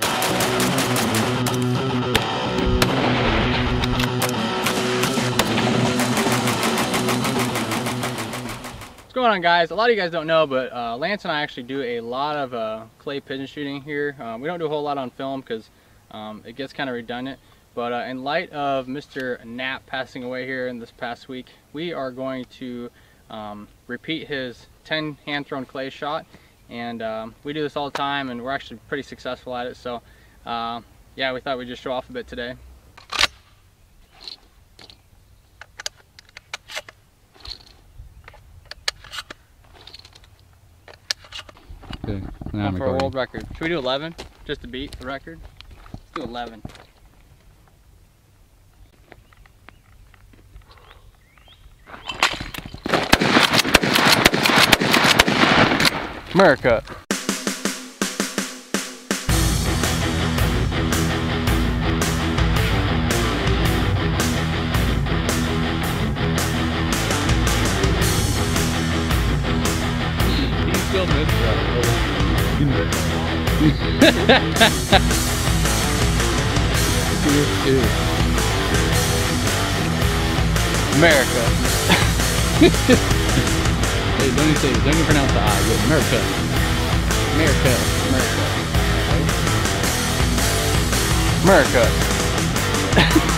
What's going on, guys? A lot of you guys don't know, but Lance and I actually do a lot of clay pigeon shooting here. We don't do a whole lot on film because it gets kind of redundant. But in light of Mr. Knapp passing away here in this past week, we are going to repeat his 10 hand-thrown clay shot. And we do this all the time, and we're actually pretty successful at it. So yeah, we thought we'd just show off a bit today. Okay, now for a world record. Should we do 11 just to beat the record? Let's do 11. America. America. Hey, don't even say it. Don't even pronounce the I. America. America. America. America.